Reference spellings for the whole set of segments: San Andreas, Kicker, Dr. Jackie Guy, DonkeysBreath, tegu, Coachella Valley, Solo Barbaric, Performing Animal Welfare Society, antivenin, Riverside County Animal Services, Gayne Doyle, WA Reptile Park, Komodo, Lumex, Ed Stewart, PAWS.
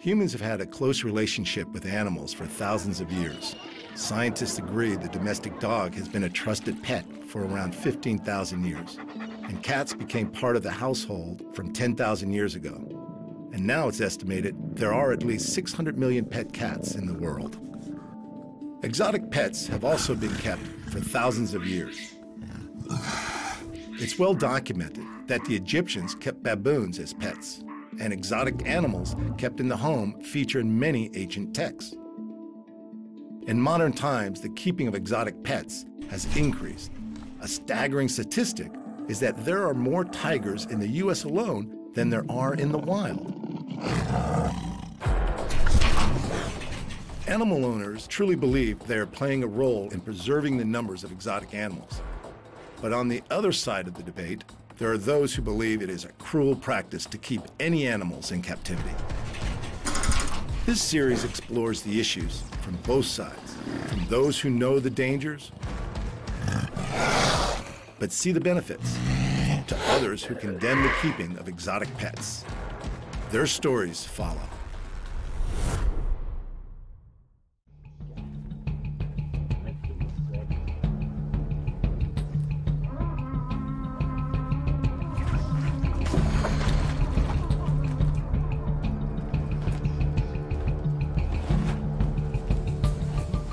Humans have had a close relationship with animals for thousands of years. Scientists agree the domestic dog has been a trusted pet for around 15,000 years. And cats became part of the household from 10,000 years ago. And now it's estimated there are at least 600 million pet cats in the world. Exotic pets have also been kept for thousands of years. It's well documented that the Egyptians kept baboons as pets, and exotic animals kept in the home feature in many ancient texts. In modern times, the keeping of exotic pets has increased. A staggering statistic is that there are more tigers in the U.S. alone than there are in the wild. Animal owners truly believe they are playing a role in preserving the numbers of exotic animals. But on the other side of the debate, there are those who believe it is a cruel practice to keep any animals in captivity. This series explores the issues from both sides, from those who know the dangers, but see the benefits, to others who condemn the keeping of exotic pets. Their stories follow.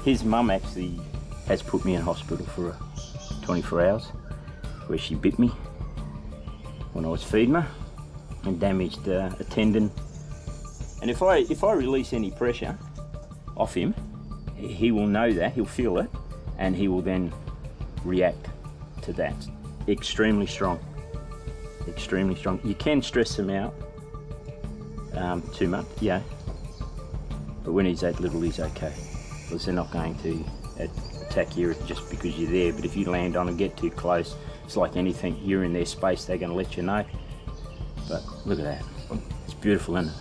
His mum actually has put me in hospital for 24 hours where she bit me when I was feeding her and damaged a tendon. And if I release any pressure off him, he will know that, he'll feel it, and he will then react to that. Extremely strong, extremely strong. You can stress him out too much, yeah, but when he's that little, he's okay. Because they're not going to attack you just because you're there, but if you land on and get too close, it's like anything, you're in their space, they're going to let you know. But look at that, it's beautiful, isn't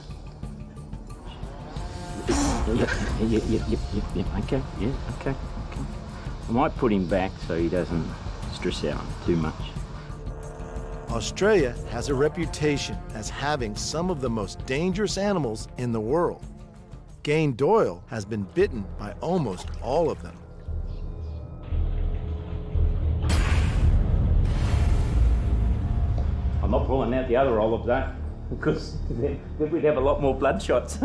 it? Yep, okay, yeah, okay. I might put him back so he doesn't stress out too much. Australia has a reputation as having some of the most dangerous animals in the world. Gayne Doyle has been bitten by almost all of them. I'm not pulling out the other olive though, because then we'd have a lot more blood shots.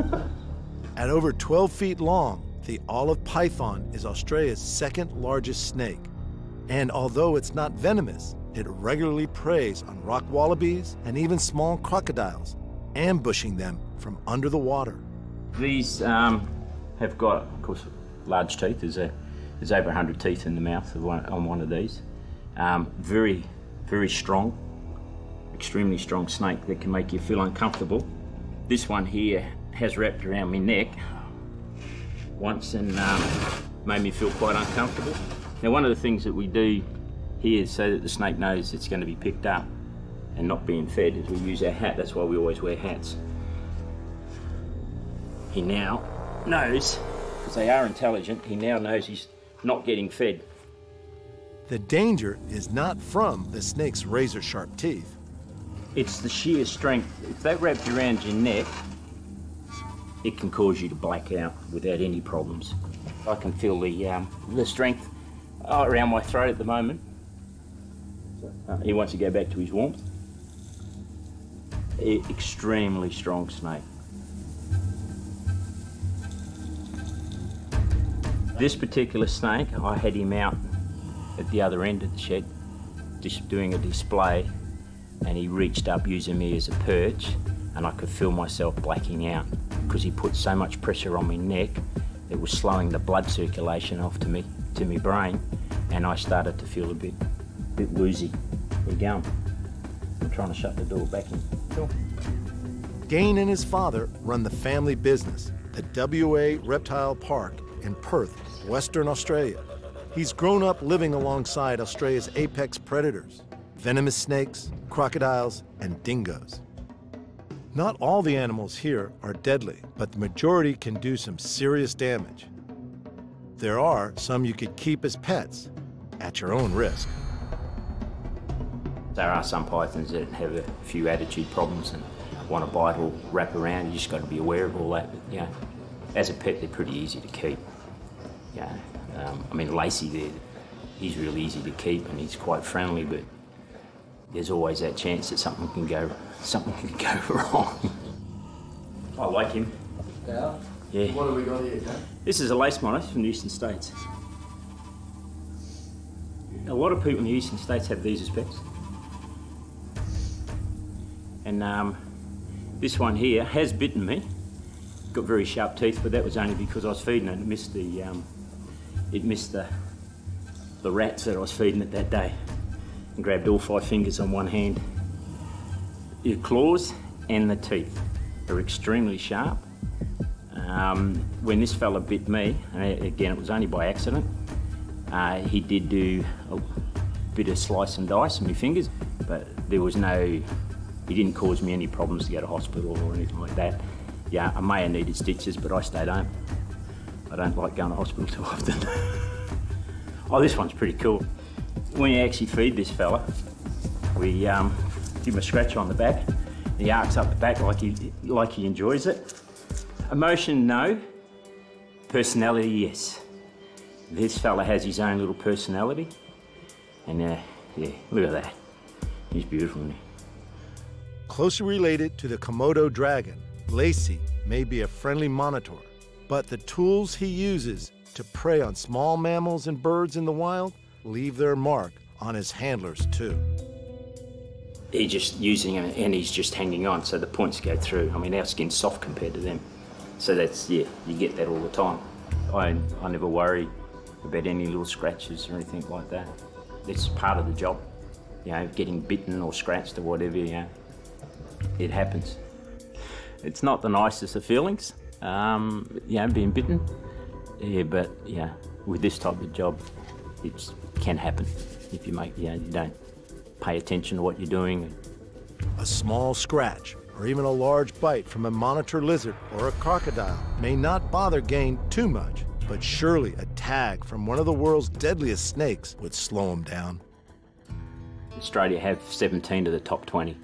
At over 12 feet long, the olive python is Australia's second largest snake. And although it's not venomous, it regularly preys on rock wallabies and even small crocodiles, ambushing them from under the water. These have got, of course, large teeth. There's over 100 teeth in the mouth of on one of these. Very, very strong, extremely strong snake that can make you feel uncomfortable. This one here has wrapped around my neck once and made me feel quite uncomfortable. Now, one of the things that we do here is so that the snake knows it's going to be picked up and not being fed is we use our hat. That's why we always wear hats. He now knows, because they are intelligent, he now knows he's not getting fed. The danger is not from the snake's razor-sharp teeth. It's the sheer strength. If that wrapped around your neck, it can cause you to black out without any problems. I can feel the strength around my throat at the moment. He wants to go back to his warmth. Extremely strong snake. This particular snake, I had him out at the other end of the shed, just doing a display, and he reached up using me as a perch, and I could feel myself blacking out because he put so much pressure on my neck, it was slowing the blood circulation off to my brain, and I started to feel a bit woozy. We're going. I'm trying to shut the door back in. Cool. Gayne and his father run the family business, the WA Reptile Park in Perth, Western Australia. He's grown up living alongside Australia's apex predators, venomous snakes, crocodiles, and dingoes. Not all the animals here are deadly, but the majority can do some serious damage. There are some you could keep as pets at your own risk. There are some pythons that have a few attitude problems and want a bite or wrap around, you just got to be aware of all that. But, you know, as a pet, they're pretty easy to keep. Yeah, I mean, Lacey there, he's really easy to keep and he's quite friendly, but there's always that chance that something can go wrong. I like him. Yeah? Yeah. What have we got here, Dad? This is a lace monitor from the Eastern States. A lot of people in the Eastern States have these as pets. And this one here has bitten me. Got very sharp teeth, but that was only because I was feeding it. It missed the rats that I was feeding it that day and grabbed all 5 fingers on one hand. Your claws and the teeth are extremely sharp. When this fella bit me, and again it was only by accident, he did do a bit of slice and dice on my fingers, but there was no, he didn't cause me any problems to go to hospital or anything like that. Yeah, I may have needed stitches, but I stayed home. I don't like going to hospital too often. Oh, this one's pretty cool. When you actually feed this fella, we give him a scratch on the back. He arcs up the back like he enjoys it. Emotion, no. Personality, yes. This fella has his own little personality. And yeah, look at that. He's beautiful, isn't he? Closely related to the Komodo dragon, Lacey may be a friendly monitor, but the tools he uses to prey on small mammals and birds in the wild leave their mark on his handlers too. He's just using it and he's just hanging on, so the points go through. I mean, our skin's soft compared to them. So that's, yeah, you get that all the time. I never worry about any little scratches or anything like that. It's part of the job, you know, getting bitten or scratched or whatever, you know, it happens. It's not the nicest of feelings, you know, being bitten. Yeah, but yeah, with this type of job, it can happen if you make, you know, you don't pay attention to what you're doing. A small scratch or even a large bite from a monitor lizard or a crocodile may not bother Gayne too much, but surely a tag from one of the world's deadliest snakes would slow him down. Australia have 17 of the top 20,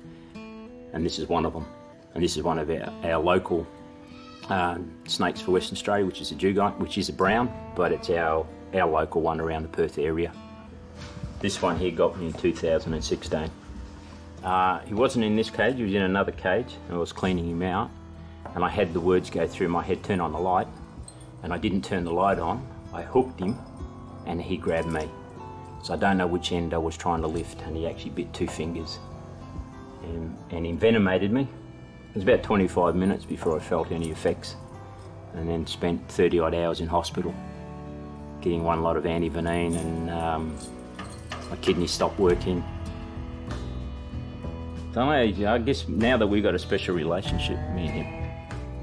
and this is one of them. And this is one of our local snakes for Western Australia, which is a dugong, which is a brown, but it's our local one around the Perth area. This one here got me in 2016. He wasn't in this cage, he was in another cage, and I was cleaning him out, and I had the words go through my head, turn on the light, and I didn't turn the light on. I hooked him, and he grabbed me. So I don't know which end I was trying to lift, and he actually bit 2 fingers and envenomated me. It was about 25 minutes before I felt any effects, and then spent 30-odd hours in hospital getting one lot of antivenin, and my kidney stopped working. Don't know, I guess now that we've got a special relationship, me and him,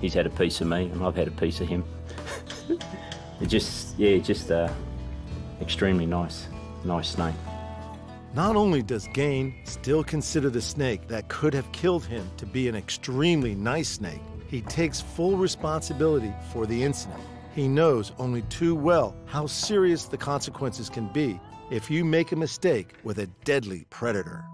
he's had a piece of me and I've had a piece of him. It just, yeah, just extremely nice snake. Not only does Gayne still consider the snake that could have killed him to be an extremely nice snake, he takes full responsibility for the incident. He knows only too well how serious the consequences can be if you make a mistake with a deadly predator.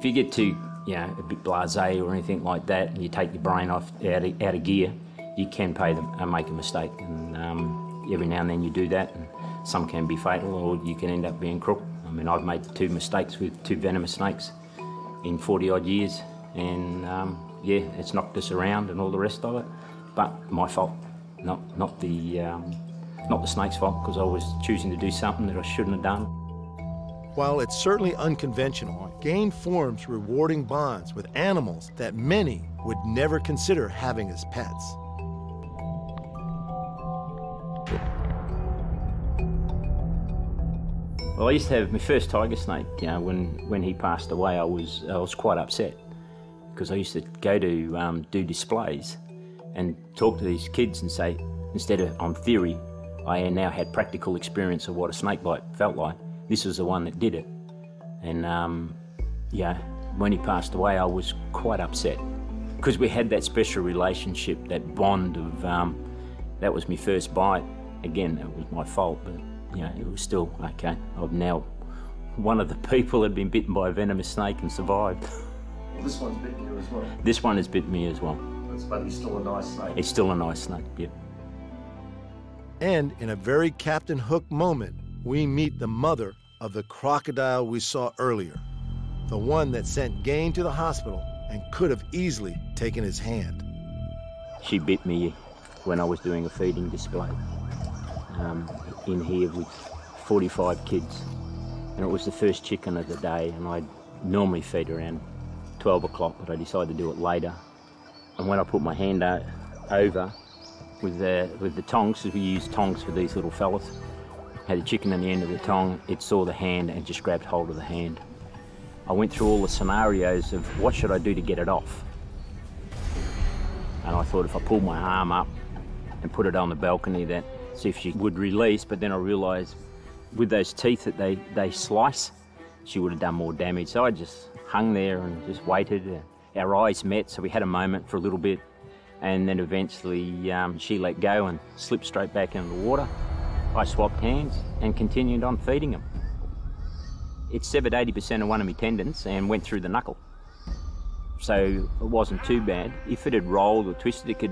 If you get too, you know, a bit blasé or anything like that, and you take your brain out of gear, you can make a mistake, and every now and then you do that. And some can be fatal, or you can end up being crook. I mean, I've made 2 mistakes with 2 venomous snakes in 40-odd years, and yeah, it's knocked us around and all the rest of it. But my fault, not the snake's fault, because I was choosing to do something that I shouldn't have done. While it's certainly unconventional, Gayne forms rewarding bonds with animals that many would never consider having as pets. Well, I used to have my first tiger snake. You know, when he passed away, I was quite upset, because I used to go to do displays and talk to these kids and say, instead of on theory, I now had practical experience of what a snake bite felt like. This was the one that did it. And yeah, when he passed away, I was quite upset, because we had that special relationship, that bond of that was my first bite. Again, it was my fault, but. You know, it was still okay. I'm now one of the people that had been bitten by a venomous snake and survived. Well, this one's bitten you as well? This one has bitten me as well. But he's still a nice snake. It's still a nice snake, yeah. And in a very Captain Hook moment, we meet the mother of the crocodile we saw earlier, the one that sent Gayne to the hospital and could have easily taken his hand. She bit me when I was doing a feeding display in here with 45 kids. And it was the first chicken of the day, and I normally feed around 12 o'clock, but I decided to do it later. And when I put my hand over with the tongs, because we use tongs for these little fellas, had a chicken on the end of the tong, it saw the hand and just grabbed hold of the hand. I went through all the scenarios of what should I do to get it off. And I thought if I pulled my arm up and put it on the balcony, that see if she would release, but then I realised with those teeth that they slice, she would have done more damage. So I just hung there and just waited. Our eyes met, so we had a moment for a little bit, and then eventually she let go and slipped straight back into the water. I swapped hands and continued on feeding them. It severed 80% of one of my tendons and went through the knuckle. So it wasn't too bad. If it had rolled or twisted, it could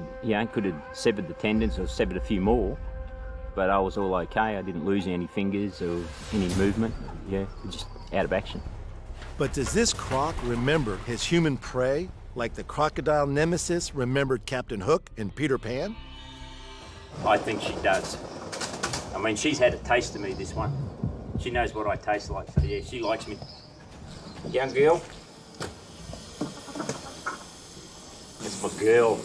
have severed the tendons or severed a few more, but I was all okay. I didn't lose any fingers or any movement. Yeah, just out of action. But does this croc remember his human prey like the crocodile nemesis remembered Captain Hook and Peter Pan? I think she does. I mean, she's had a taste of me, this one. She knows what I taste like, so yeah, she likes me. Young girl. It's my girl.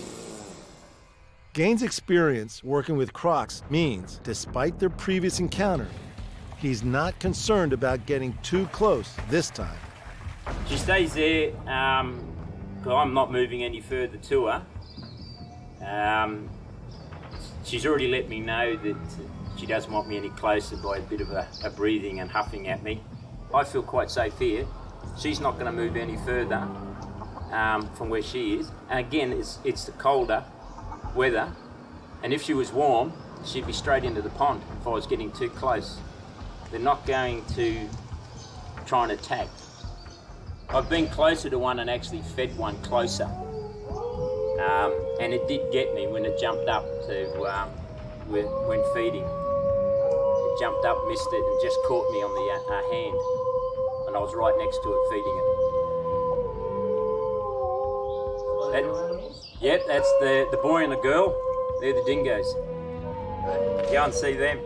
Gayne's experience working with crocs means, despite their previous encounter, he's not concerned about getting too close this time. She stays there, I'm not moving any further to her. She's already let me know that she doesn't want me any closer by a bit of a breathing and huffing at me. I feel quite safe here. She's not gonna move any further from where she is. And again, it's the colder weather. And if she was warm, she'd be straight into the pond if I was getting too close. They're not going to try and attack. I've been closer to one and actually fed one closer. And it did get me when it jumped up to, when feeding. It jumped up, missed it, and just caught me on the hand. And I was right next to it, feeding it. Yep, that's the boy and the girl. They're the dingoes. Go and see them.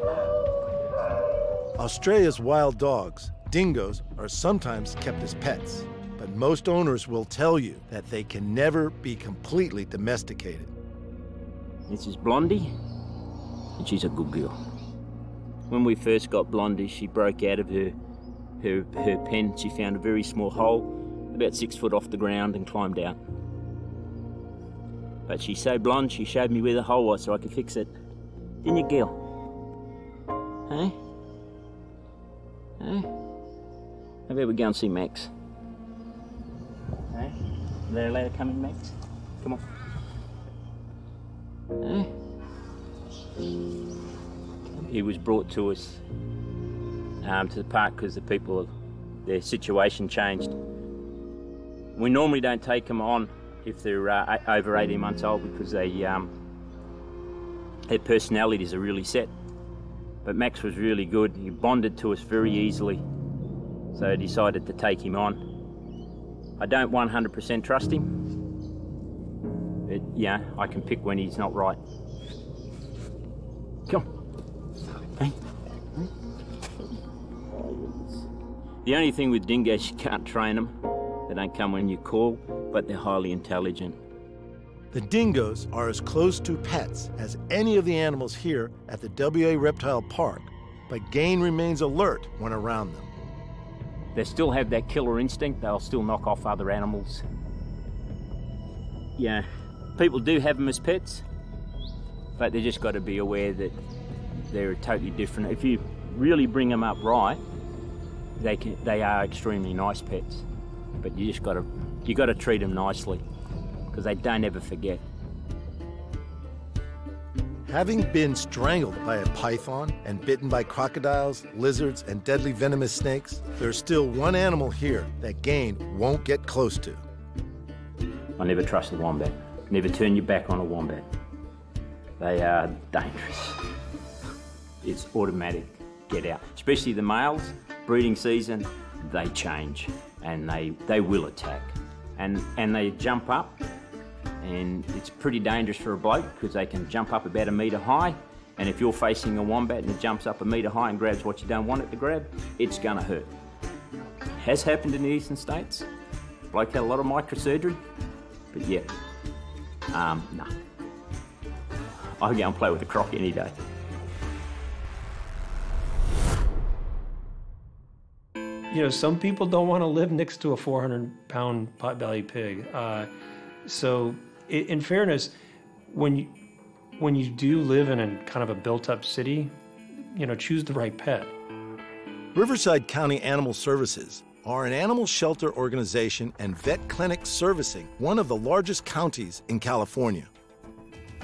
Australia's wild dogs, dingoes, are sometimes kept as pets, but most owners will tell you that they can never be completely domesticated. This is Blondie, and she's a good girl. When we first got Blondie, she broke out of her pen. She found a very small hole, about 6 foot off the ground, and climbed out. But she's so blonde, she showed me where the hole was so I could fix it. Didn't you, girl? Hey? Hey? Maybe we go and see Max. Hey? They're allowed to come in, Max? Come on. Hey? He was brought to us to the park because the people, their situation changed. We normally don't take them on if they're over 18 months old because they, their personalities are really set. But Max was really good. He bonded to us very easily. So I decided to take him on. I don't 100% trust him. But yeah, I can pick when he's not right. Come on. Hey. The only thing with dingoes, you can't train them. They don't come when you call, but they're highly intelligent. The dingoes are as close to pets as any of the animals here at the WA Reptile Park, but Gayne remains alert when around them. They still have that killer instinct. They'll still knock off other animals. Yeah, people do have them as pets, but they just got to be aware that they're totally different. If you really bring them up right, they are extremely nice pets, but you just got to treat them nicely, because they don't ever forget. Having been strangled by a python and bitten by crocodiles, lizards, and deadly venomous snakes, there's still one animal here that Gayne won't get close to. I never trust the wombat. Never turn your back on a wombat. They are dangerous. It's automatic, get out. Especially the males, breeding season, they change and they will attack. And they jump up, and it's pretty dangerous for a bloke because they can jump up about 1 metre high, and if you're facing a wombat and it jumps up 1 metre high and grabs what you don't want it to grab, it's gonna hurt. Has happened in the eastern states. Bloke had a lot of microsurgery, but yeah, no. I'll go and play with a croc any day. You know, some people don't want to live next to a 400-pound pot-bellied pig. In fairness, when you do live in a kind of a built-up city, you know, choose the right pet. Riverside County Animal Services are an animal shelter organization and vet clinic servicing one of the largest counties in California.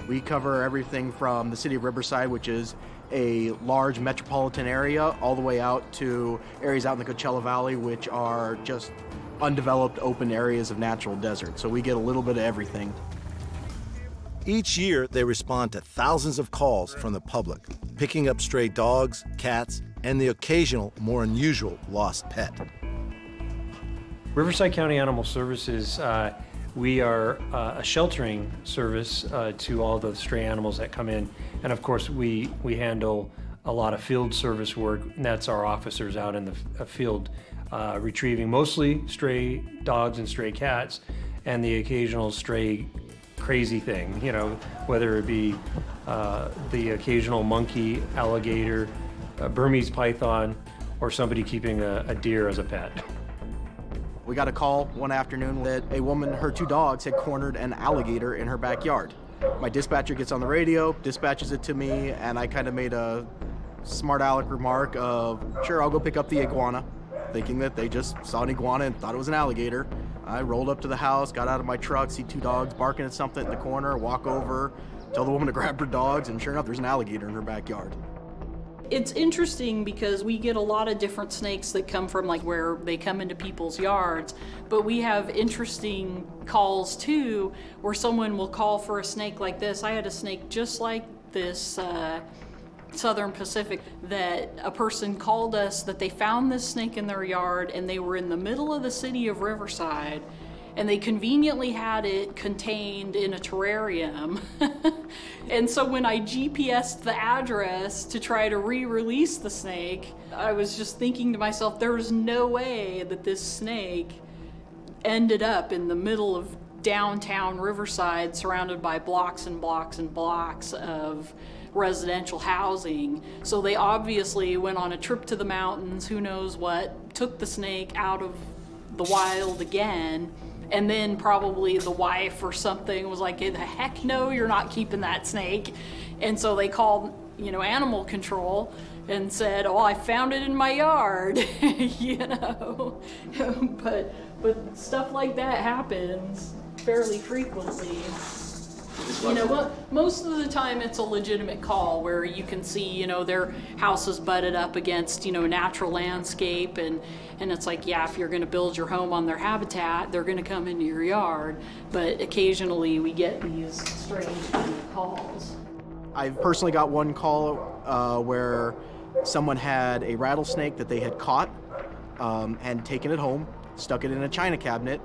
We cover everything from the city of Riverside, which is a large metropolitan area, all the way out to areas out in the Coachella Valley, which are just undeveloped open areas of natural desert. So we get a little bit of everything. Each year, they respond to thousands of calls from the public, picking up stray dogs, cats, and the occasional, more unusual lost pet. Riverside County Animal Services, we are a sheltering service to all the stray animals that come in. And of course, we handle a lot of field service work, and that's our officers out in the field retrieving mostly stray dogs and stray cats and the occasional stray crazy thing, you know, whether it be the occasional monkey, alligator, Burmese python, or somebody keeping a deer as a pet. We got a call one afternoon that a woman, her 2 dogs had cornered an alligator in her backyard. My dispatcher gets on the radio, dispatches it to me, and I kind of made a smart aleck remark of, sure, I'll go pick up the iguana, thinking that they just saw an iguana and thought it was an alligator. I rolled up to the house, got out of my truck, see 2 dogs barking at something in the corner, walk over, tell the woman to grab her dogs, and sure enough, there's an alligator in her backyard. It's interesting because we get a lot of different snakes that come from like where they come into people's yards, but we have interesting calls too where someone will call for a snake like this. I had a snake just like this Southern Pacific that a person called us that they found this snake in their yard and they were in the middle of the city of Riverside and they conveniently had it contained in a terrarium. And so when I GPSed the address to try to re-release the snake, I was just thinking to myself, there's no way that this snake ended up in the middle of downtown Riverside, surrounded by blocks and blocks and blocks of residential housing. So they obviously went on a trip to the mountains, who knows what, took the snake out of the wild again, and then probably the wife or something was like, heck no, you're not keeping that snake. And so they called, you know, animal control and said, oh, I found it in my yard, you know. but stuff like that happens fairly frequently. You know, well, most of the time it's a legitimate call where you can see, you know, their house is butted up against, you know, natural landscape, and it's like, yeah, if you're going to build your home on their habitat, they're going to come into your yard. But occasionally we get these strange calls. I've personally got one call where someone had a rattlesnake that they had caught and taken it home, stuck it in a china cabinet,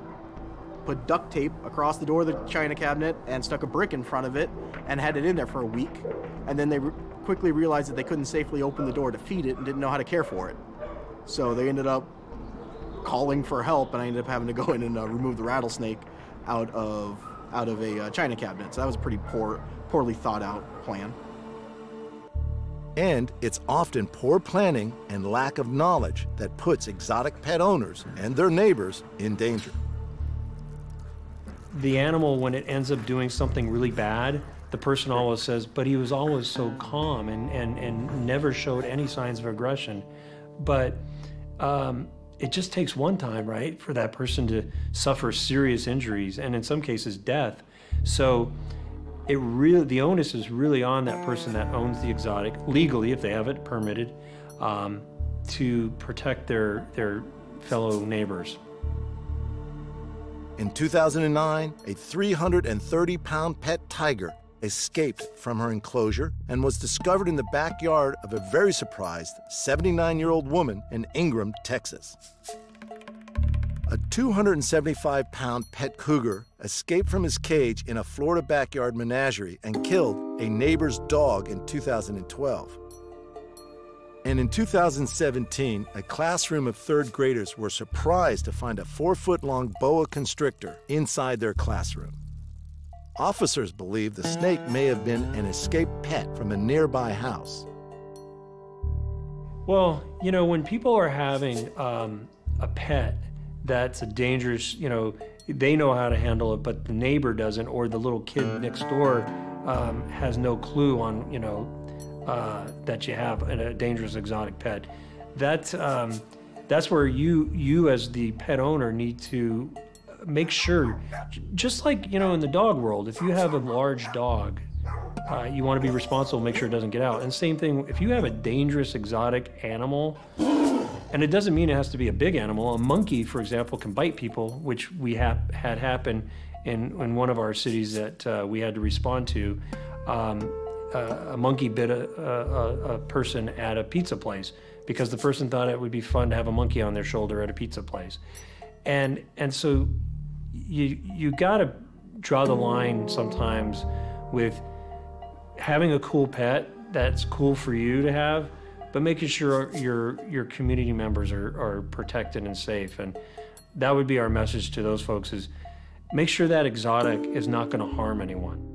put duct tape across the door of the china cabinet and stuck a brick in front of it and had it in there for a week. And then they quickly realized that they couldn't safely open the door to feed it and didn't know how to care for it. So they ended up calling for help, and I ended up having to go in and remove the rattlesnake out of a china cabinet. So that was a pretty poorly thought out plan. And it's often poor planning and lack of knowledge that puts exotic pet owners and their neighbors in danger. The animal, when it ends up doing something really bad, the person always says, but he was always so calm and never showed any signs of aggression. But it just takes one time, right, for that person to suffer serious injuries and in some cases death. So the onus is really on that person that owns the exotic, legally if they have it permitted, to protect their fellow neighbors. In 2009, a 330-pound pet tiger escaped from her enclosure and was discovered in the backyard of a very surprised 79-year-old woman in Ingram, Texas. A 275-pound pet cougar escaped from his cage in a Florida backyard menagerie and killed a neighbor's dog in 2012. And in 2017, a classroom of third graders were surprised to find a 4-foot-long boa constrictor inside their classroom. Officers believe the snake may have been an escaped pet from a nearby house. Well, you know, when people are having a pet that's a dangerous, you know, they know how to handle it, but the neighbor doesn't, or the little kid next door has no clue on, you know, that you have a dangerous exotic pet. That's where you as the pet owner need to make sure, just like, you know, in the dog world, if you have a large dog, you want to be responsible, make sure it doesn't get out. And same thing, if you have a dangerous exotic animal, and it doesn't mean it has to be a big animal. A monkey, for example, can bite people, which we had happen in one of our cities that we had to respond to. A monkey bit a person at a pizza place because the person thought it would be fun to have a monkey on their shoulder at a pizza place, and so you gotta draw the line sometimes with having a cool pet that's cool for you to have, but making sure your community members are protected and safe. And that would be our message to those folks: is make sure that exotic is not going to harm anyone.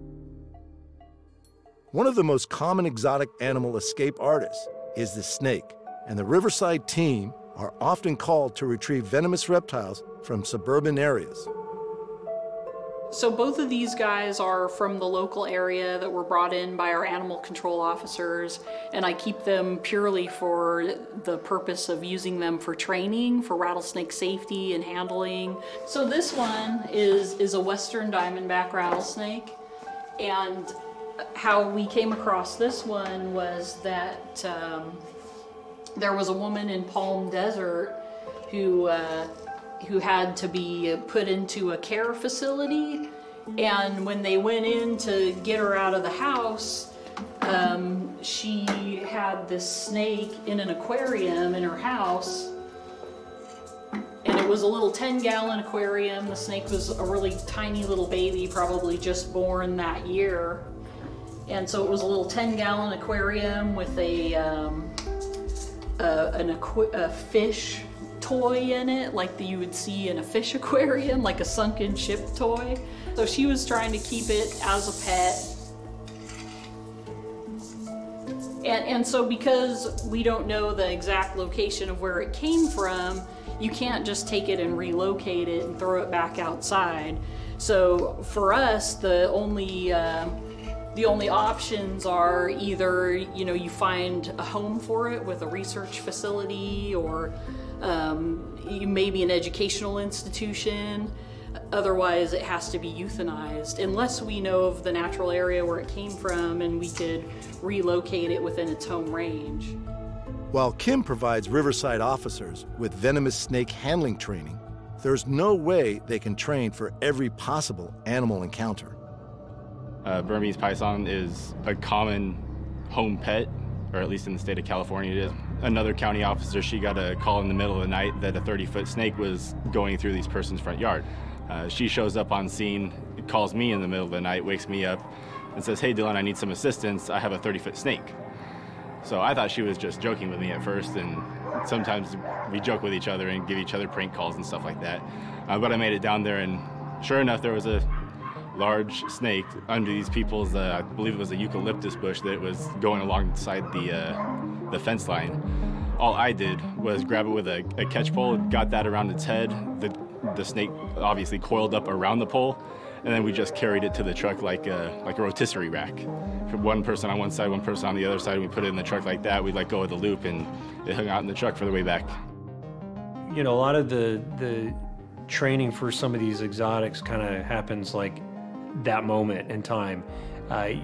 One of the most common exotic animal escape artists is the snake, and the Riverside team are often called to retrieve venomous reptiles from suburban areas. So both of these guys are from the local area that were brought in by our animal control officers, and I keep them purely for the purpose of using them for training, for rattlesnake safety and handling. So this one is a western diamondback rattlesnake, and how we came across this one was that there was a woman in Palm Desert who had to be put into a care facility, and when they went in to get her out of the house, she had this snake in an aquarium in her house, and it was a little 10-gallon aquarium. The snake was a really tiny little baby, probably just born that year. And so it was a little 10-gallon aquarium with a fish toy in it, like you would see in a fish aquarium, like a sunken ship toy. So she was trying to keep it as a pet. And so because we don't know the exact location of where it came from, you can't just take it and relocate it and throw it back outside. So for us, the only options are either, you know, you find a home for it with a research facility, or maybe an educational institution. Otherwise, it has to be euthanized, unless we know of the natural area where it came from and we could relocate it within its home range. While Kim provides Riverside officers with venomous snake handling training, there's no way they can train for every possible animal encounter. Burmese python is a common home pet, or at least in the state of California it is. Another county officer, she got a call in the middle of the night that a 30-foot snake was going through this person's front yard. She shows up on scene, calls me in the middle of the night, wakes me up, and says, "Hey Dylan, I need some assistance. I have a 30-foot snake." So I thought she was just joking with me at first, and sometimes we joke with each other and give each other prank calls and stuff like that. But I made it down there, and sure enough, there was a large snake under these people's, I believe it was a eucalyptus bush that was going alongside the fence line. All I did was grab it with a catch pole, got that around its head. The snake obviously coiled up around the pole, and then we just carried it to the truck like a rotisserie rack. One person on one side, one person on the other side, and we put it in the truck like that. We let go of the loop, and it hung out in the truck for the way back. You know, a lot of the training for some of these exotics kind of happens like that moment in time.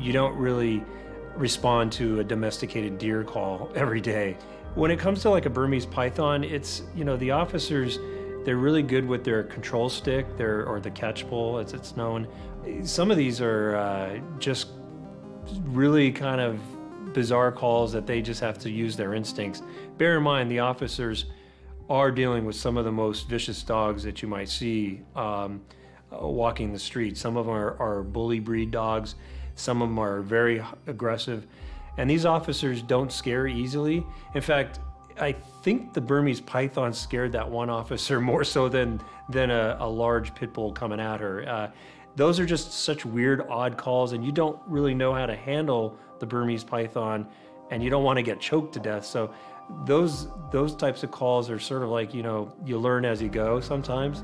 You don't really respond to a domesticated deer call every day. When it comes to like a Burmese python, it's, you know, the officers, They're really good with their control stick, or the catch pole as it's known. Some of these are just really kind of bizarre calls that they just have to use their instincts. Bear in mind, the officers are dealing with some of the most vicious dogs that you might see walking the street. Some of them are bully breed dogs. Some of them are very aggressive. And these officers don't scare easily. In fact, I think the Burmese python scared that one officer more so than a large pit bull coming at her. Those are just such weird, odd calls, and you don't really know how to handle the Burmese python, and you don't want to get choked to death. So those types of calls are sort of like, you know, you learn as you go sometimes.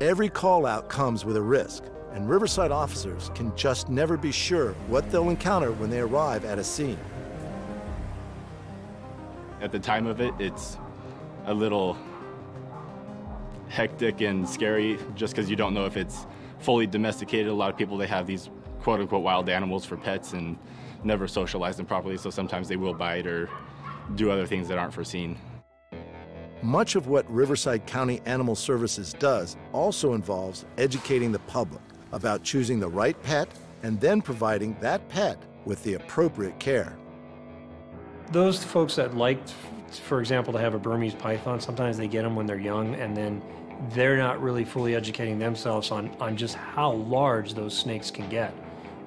Every call out comes with a risk, and Riverside officers can just never be sure what they'll encounter when they arrive at a scene. At the time of it, it's a little hectic and scary just because you don't know if it's fully domesticated. A lot of people, they have these quote-unquote wild animals for pets and never socialize them properly, so sometimes they will bite or do other things that aren't foreseen. Much of what Riverside County Animal Services does also involves educating the public about choosing the right pet and then providing that pet with the appropriate care. Those folks that like, for example, to have a Burmese python, sometimes they get them when they're young, and then they're not really fully educating themselves on just how large those snakes can get.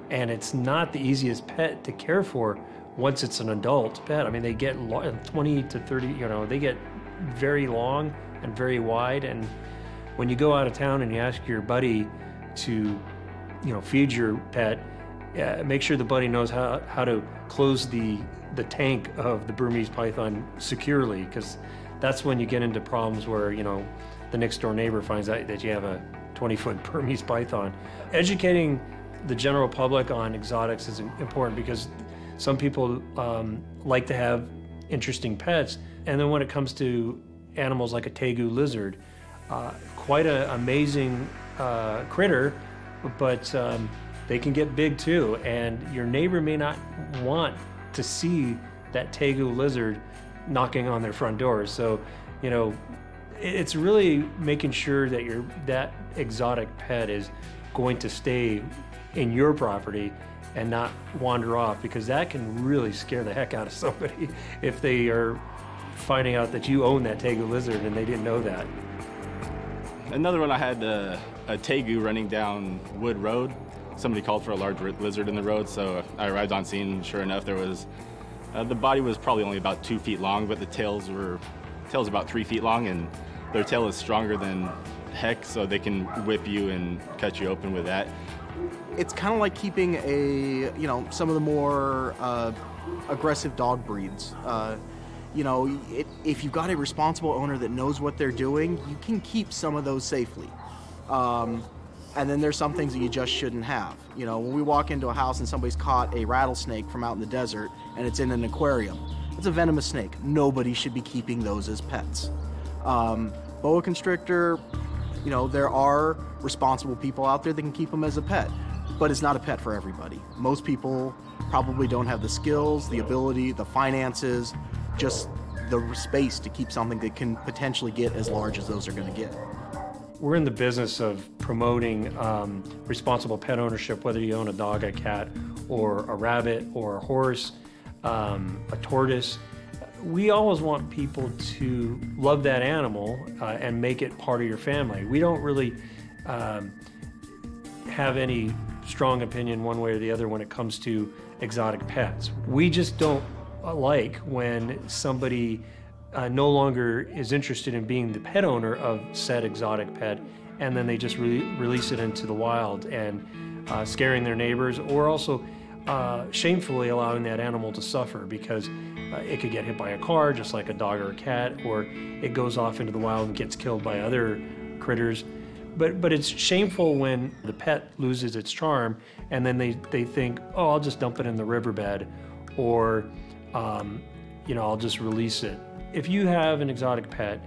And it's not the easiest pet to care for once it's an adult pet. I mean, they get 20 to 30, you know, they get very long and very wide. And when you go out of town and you ask your buddy to, you know, feed your pet, make sure the buddy knows how to close the tank of the Burmese python securely, because that's when you get into problems where, you know, the next door neighbor finds out that you have a 20-foot Burmese python. Educating the general public on exotics is important because some people like to have interesting pets, and then when it comes to animals like a tegu lizard, quite an amazing critter, but they can get big too, and your neighbor may not want to see that tegu lizard knocking on their front door. So, you know, it's really making sure that that exotic pet is going to stay in your property and not wander off, because that can really scare the heck out of somebody if they are finding out that you own that tegu lizard and they didn't know that. Another one, I had a tegu running down Wood Road. Somebody called for a large lizard in the road, so I arrived on scene, and sure enough, there was, the body was probably only about 2 feet long, but the tail's about 3 feet long, and their tail is stronger than heck, so they can whip you and cut you open with that. It's kind of like keeping a, you know, some of the more aggressive dog breeds. You know, if you've got a responsible owner that knows what they're doing, you can keep some of those safely. And then there's some things that you just shouldn't have. You know, when we walk into a house and somebody's caught a rattlesnake from out in the desert and it's in an aquarium, it's a venomous snake. Nobody should be keeping those as pets. Boa constrictor, you know, there are responsible people out there that can keep them as a pet, but it's not a pet for everybody. Most people probably don't have the skills, the ability, the finances, just the space to keep something that can potentially get as large as those are going to get. We're in the business of promoting responsible pet ownership, whether you own a dog, a cat, or a rabbit, or a horse, a tortoise. We always want people to love that animal and make it part of your family. We don't really have any strong opinion one way or the other when it comes to exotic pets. We just don't like when somebody no longer is interested in being the pet owner of said exotic pet, and then they just release it into the wild, and scaring their neighbors, or also shamefully allowing that animal to suffer, because it could get hit by a car just like a dog or a cat, or it goes off into the wild and gets killed by other critters. But it's shameful when the pet loses its charm, and then they think, oh, I'll just dump it in the riverbed, or you know, I'll just release it. If you have an exotic pet,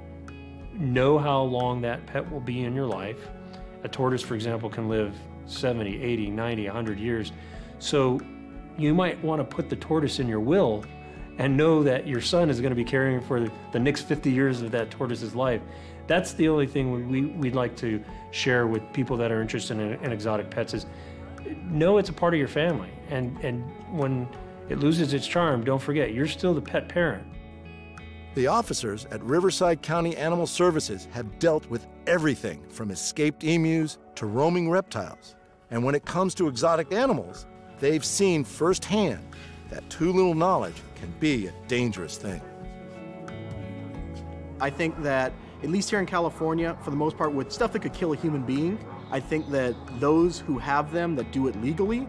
know how long that pet will be in your life. A tortoise, for example, can live 70, 80, 90, 100 years. So you might want to put the tortoise in your will and know that your son is going to be caring for the next 50 years of that tortoise's life. That's the only thing we'd like to share with people that are interested in exotic pets is, know it's a part of your family. And when it loses its charm, don't forget, you're still the pet parent. The officers at Riverside County Animal Services have dealt with everything from escaped emus to roaming reptiles. And when it comes to exotic animals, they've seen firsthand that too little knowledge can be a dangerous thing. I think that, at least here in California, for the most part, with stuff that could kill a human being, I think that those who have them that do it legally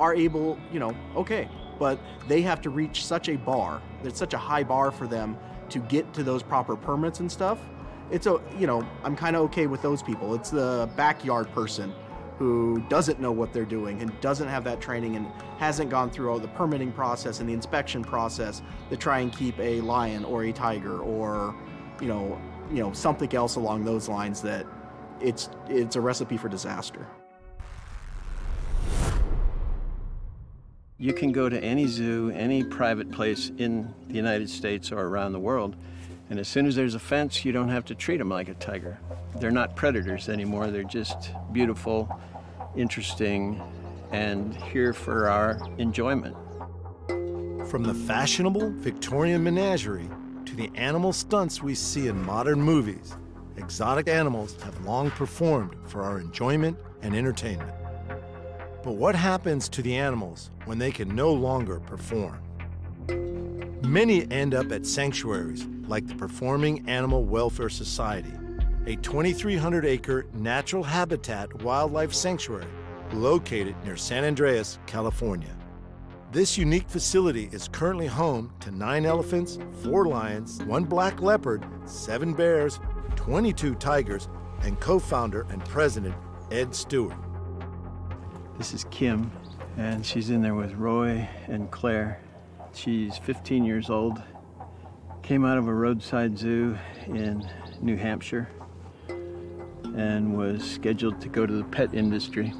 are able, you know, okay, but they have to reach such a bar, that's such a high bar for them to get to those proper permits and stuff. It's a, you know, I'm kind of okay with those people. It's the backyard person who doesn't know what they're doing and doesn't have that training and hasn't gone through all the permitting process and the inspection process to try and keep a lion or a tiger or, you know, something else along those lines, that it's a recipe for disaster. You can go to any zoo, any private place in the United States or around the world, and as soon as there's a fence, you don't have to treat them like a tiger. They're not predators anymore. They're just beautiful, interesting, and here for our enjoyment. From the fashionable Victorian menagerie to the animal stunts we see in modern movies, exotic animals have long performed for our enjoyment and entertainment. But what happens to the animals when they can no longer perform? Many end up at sanctuaries like the Performing Animal Welfare Society, a 2,300-acre natural habitat wildlife sanctuary located near San Andreas, California. This unique facility is currently home to 9 elephants, 4 lions, 1 black leopard, 7 bears, 22 tigers, and co-founder and president Ed Stewart. This is Kim, and she's in there with Roy and Claire. She's 15 years old, came out of a roadside zoo in New Hampshire, and was scheduled to go to the pet industry.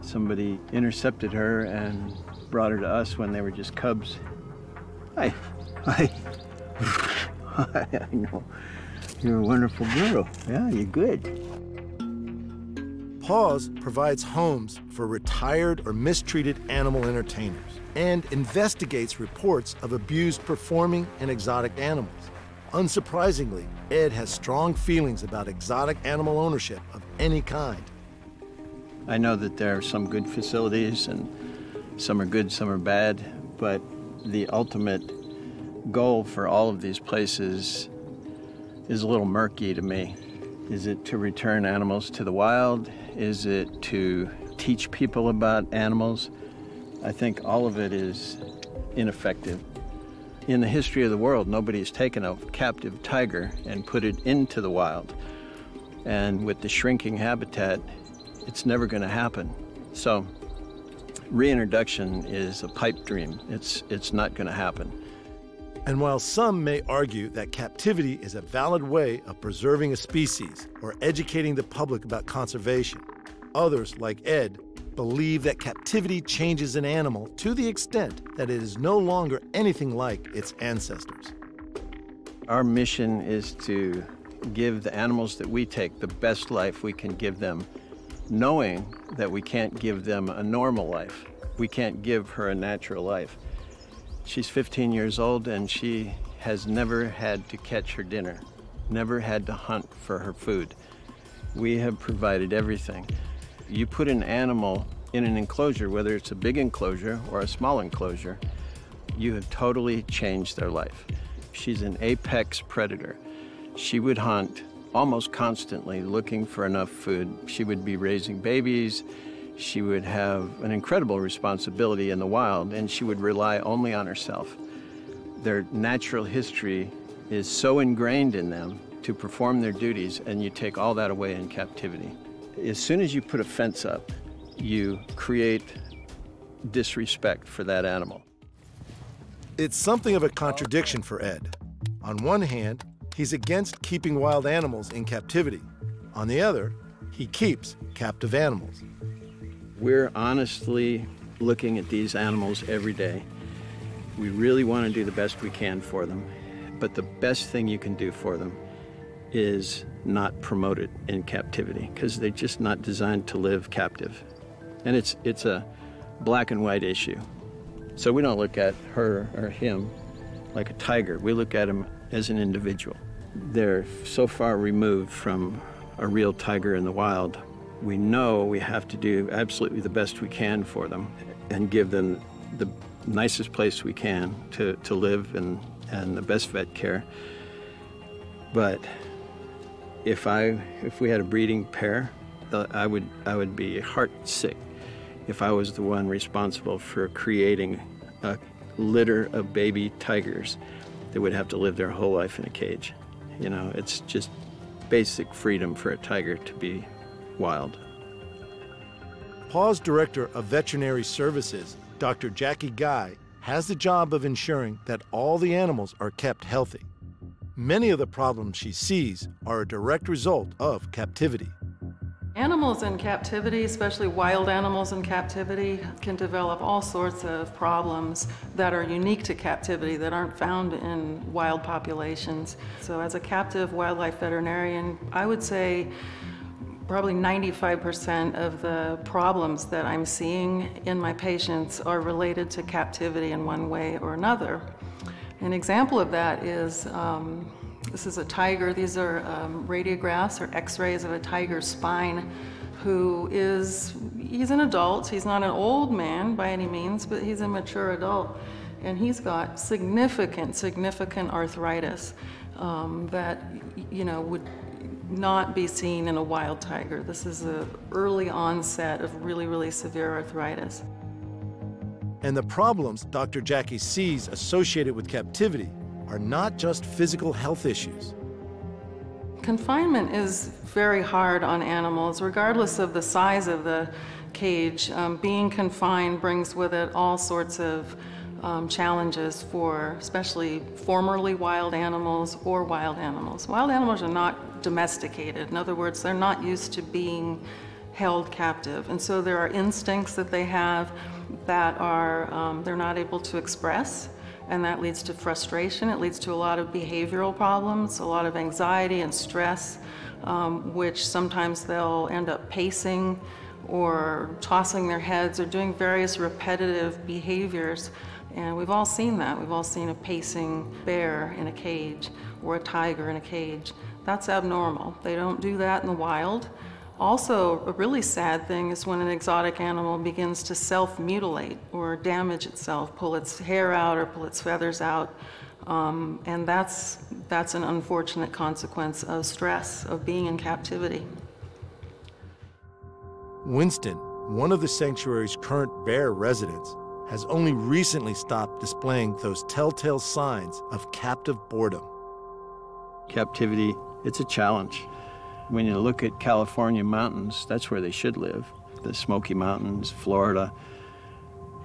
Somebody intercepted her and brought her to us when they were just cubs. Hi. Hi, I know. You're a wonderful girl. Yeah, you're good. PAWS provides homes for retired or mistreated animal entertainers and investigates reports of abused performing and exotic animals. Unsurprisingly, Ed has strong feelings about exotic animal ownership of any kind. I know that there are some good facilities, and some are good, some are bad, but the ultimate goal for all of these places is a little murky to me. Is it to return animals to the wild? Is it to teach people about animals? I think all of it is ineffective. In the history of the world, nobody's taken a captive tiger and put it into the wild. And with the shrinking habitat, it's never going to happen. So reintroduction is a pipe dream. It's not going to happen. And while some may argue that captivity is a valid way of preserving a species or educating the public about conservation, others, like Ed, believe that captivity changes an animal to the extent that it is no longer anything like its ancestors. Our mission is to give the animals that we take the best life we can give them, knowing that we can't give them a normal life. We can't give her a natural life. She's 15 years old, and she has never had to catch her dinner, never had to hunt for her food. We have provided everything. You put an animal in an enclosure, whether it's a big enclosure or a small enclosure, you have totally changed their life. She's an apex predator. She would hunt almost constantly looking for enough food. She would be raising babies. She would have an incredible responsibility in the wild, and she would rely only on herself. Their natural history is so ingrained in them to perform their duties, and you take all that away in captivity. As soon as you put a fence up, you create disrespect for that animal. It's something of a contradiction for Ed. On one hand, he's against keeping wild animals in captivity. On the other, he keeps captive animals. We're honestly looking at these animals every day, We really want to do the best we can for them, but the best thing you can do for them is not promote it in captivity, because they're just not designed to live captive. And it's a black and white issue. So we don't look at her or him like a tiger. We look at him as an individual. They're so far removed from a real tiger in the wild. We know we have to do absolutely the best we can for them and give them the nicest place we can to live and the best vet care. But if we had a breeding pair, I would be heartsick if I was the one responsible for creating a litter of baby tigers that would have to live their whole life in a cage. You know, it's just basic freedom for a tiger to be wild. PAW's Director of Veterinary Services, Dr. Jackie Guy, has the job of ensuring that all the animals are kept healthy. Many of the problems she sees are a direct result of captivity. Animals in captivity, especially wild animals in captivity, can develop all sorts of problems that are unique to captivity that aren't found in wild populations. So as a captive wildlife veterinarian, I would say probably 95% of the problems that I'm seeing in my patients are related to captivity in one way or another. An example of that is this is a tiger. These are radiographs or x-rays of a tiger's spine who is, he's an adult. He's not an old man by any means, but he's a mature adult. And he's got significant, significant arthritis that, you know, would not be seen in a wild tiger. This is an early onset of really, really severe arthritis. And the problems Dr. Jackie sees associated with captivity are not just physical health issues. Confinement is very hard on animals, regardless of the size of the cage. Being confined brings with it all sorts of challenges for especially formerly wild animals or wild animals. Wild animals are not domesticated. In other words, they're not used to being held captive. And so there are instincts that they have that are they're not able to express. And that leads to frustration. It leads to a lot of behavioral problems, a lot of anxiety and stress, which sometimes they'll end up pacing or tossing their heads or doing various repetitive behaviors. And we've all seen that. We've all seen a pacing bear in a cage or a tiger in a cage. That's abnormal. They don't do that in the wild. Also, a really sad thing is when an exotic animal begins to self-mutilate or damage itself, pull its hair out or pull its feathers out, and that's an unfortunate consequence of stress, of being in captivity. Winston, one of the sanctuary's current bear residents, has only recently stopped displaying those telltale signs of captive boredom. Captivity, it's a challenge. When you look at California mountains, that's where they should live. The Smoky Mountains, Florida,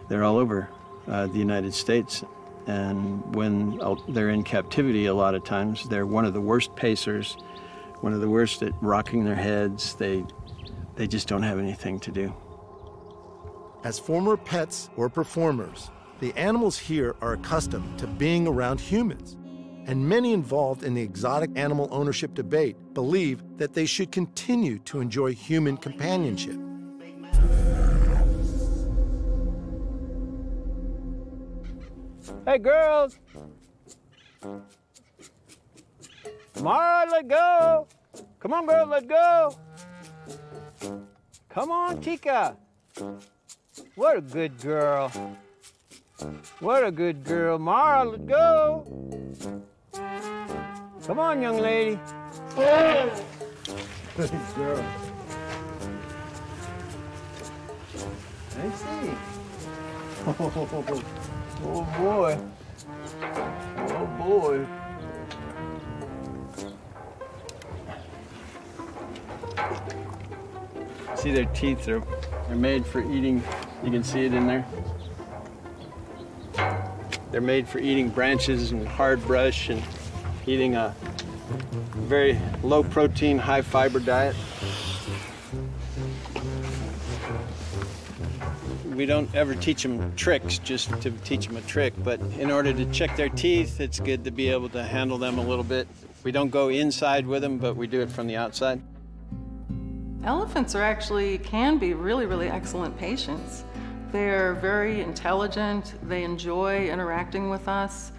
they're all over the United States. And when they're in captivity, a lot of times, they're one of the worst pacers, one of the worst at rocking their heads. They just don't have anything to do. As former pets or performers, the animals here are accustomed to being around humans. And many involved in the exotic animal ownership debate believe that they should continue to enjoy human companionship. Hey, girls. Mara, let go. Come on, girl, let go. Come on, Tika. What a good girl. What a good girl. Mara, let go. Come on, young lady. Good girl. I see. Oh boy. Oh boy. See their teeth, they're made for eating. You can see it in there. They're made for eating branches and hard brush and eating a very low protein, high fiber diet. We don't ever teach them tricks, just to teach them a trick. But in order to check their teeth, it's good to be able to handle them a little bit. We don't go inside with them, but we do it from the outside. Elephants are actually, can be really, really excellent patients. They're very intelligent. They enjoy interacting with us.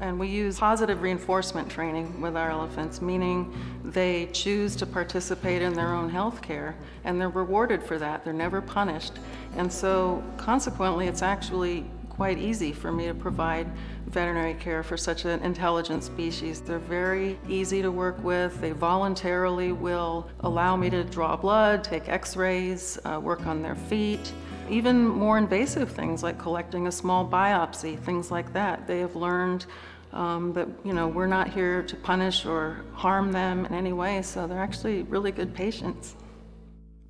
And we use positive reinforcement training with our elephants, meaning they choose to participate in their own health care, and they're rewarded for that. They're never punished. And so, consequently, it's actually quite easy for me to provide veterinary care for such an intelligent species. They're very easy to work with. They voluntarily will allow me to draw blood, take x-rays, work on their feet. Even more invasive things like collecting a small biopsy, things like that. They have learned that, you know, we're not here to punish or harm them in any way, so they're actually really good patients.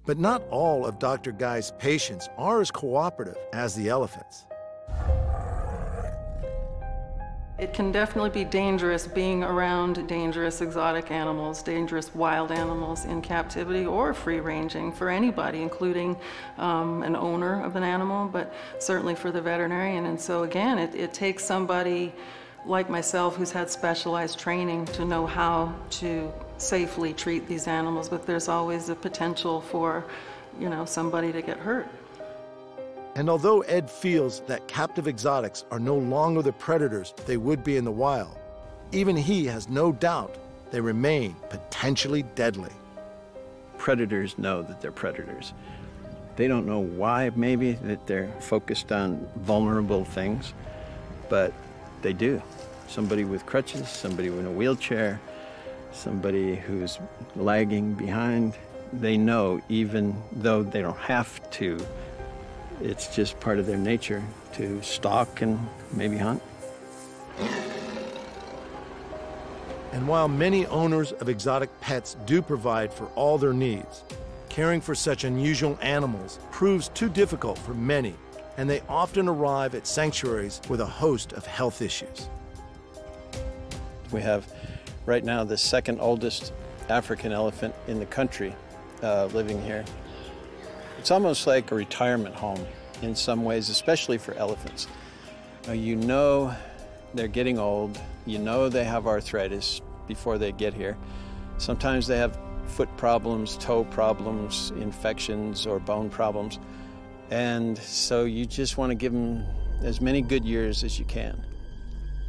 But not all of Dr. Guy's patients are as cooperative as the elephants. It can definitely be dangerous being around dangerous exotic animals, dangerous wild animals in captivity or free-ranging for anybody, including an owner of an animal, but certainly for the veterinarian. And so again, it takes somebody like myself who's had specialized training to know how to safely treat these animals, but there's always a potential for, you know, somebody to get hurt. And although Ed feels that captive exotics are no longer the predators they would be in the wild, even he has no doubt they remain potentially deadly. Predators know that they're predators. They don't know why, maybe, that they're focused on vulnerable things, but they do. Somebody with crutches, somebody in a wheelchair, somebody who's lagging behind, they know even though they don't have to. It's just part of their nature to stalk and maybe hunt. And while many owners of exotic pets do provide for all their needs, caring for such unusual animals proves too difficult for many, and they often arrive at sanctuaries with a host of health issues. We have right now the second oldest African elephant in the country living here. It's almost like a retirement home in some ways, especially for elephants. You know they're getting old, you know they have arthritis before they get here. Sometimes they have foot problems, toe problems, infections, or bone problems. And so you just want to give them as many good years as you can.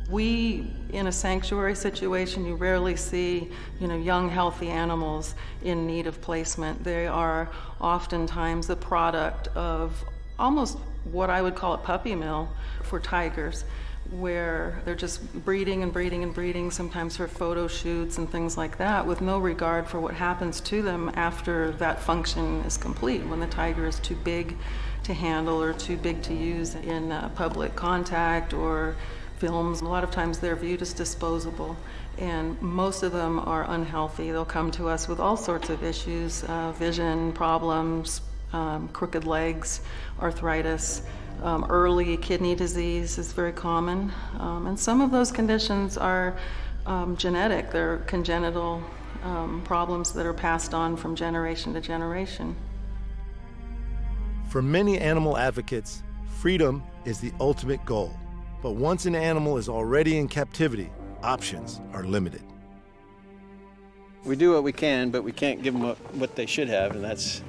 We, in a sanctuary situation, you rarely see, you know, young, healthy animals in need of placement. They are oftentimes the product of almost what I would call a puppy mill for tigers, where they're just breeding and breeding and breeding, sometimes for photo shoots and things like that, with no regard for what happens to them after that function is complete, when the tiger is too big to handle or too big to use in public contact or films. A lot of times they're viewed as disposable, and most of them are unhealthy. They'll come to us with all sorts of issues, vision problems, crooked legs, arthritis, early kidney disease is very common. And some of those conditions are genetic. They're congenital problems that are passed on from generation to generation. For many animal advocates, freedom is the ultimate goal. But once an animal is already in captivity, options are limited. We do what we can, but we can't give them what they should have, and that's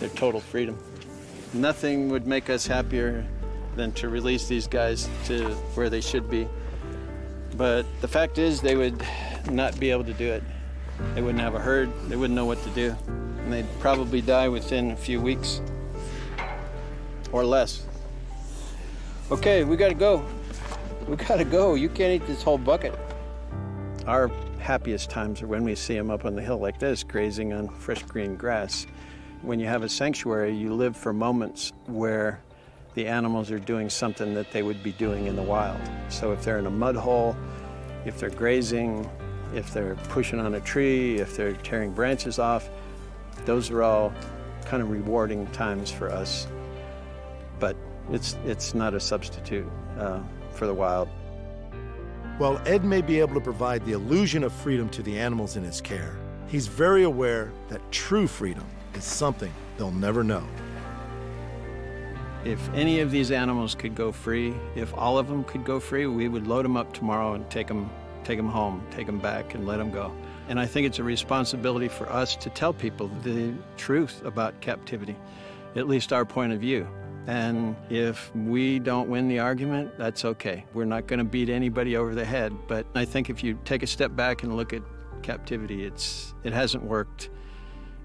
their total freedom. Nothing would make us happier than to release these guys to where they should be. But the fact is, they would not be able to do it. They wouldn't have a herd, they wouldn't know what to do, and they'd probably die within a few weeks or less. Okay, we gotta go. We gotta go. You can't eat this whole bucket. Our happiest times are when we see them up on the hill like this, grazing on fresh green grass. When you have a sanctuary, you live for moments where the animals are doing something that they would be doing in the wild. So if they're in a mud hole, if they're grazing, if they're pushing on a tree, if they're tearing branches off, those are all kind of rewarding times for us. But it's not a substitute for the wild. While Ed may be able to provide the illusion of freedom to the animals in his care, he's very aware that true freedom is something they'll never know. If any of these animals could go free, if all of them could go free, we would load them up tomorrow and take them home, take them back and let them go. And I think it's a responsibility for us to tell people the truth about captivity, at least our point of view. And if we don't win the argument, that's okay. We're not going to beat anybody over the head. But I think if you take a step back and look at captivity, it hasn't worked.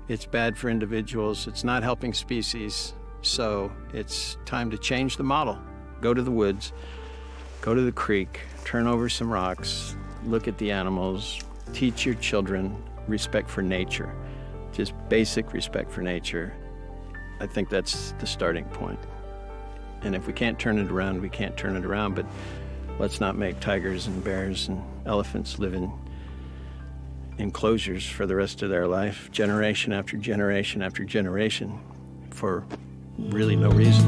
It's bad for individuals. It's not helping species. So it's time to change the model. Go to the woods, go to the creek, turn over some rocks, look at the animals, teach your children respect for nature, just basic respect for nature. I think that's the starting point. And if we can't turn it around, we can't turn it around, but let's not make tigers and bears and elephants live in enclosures for the rest of their life, generation after generation after generation, for really no reason.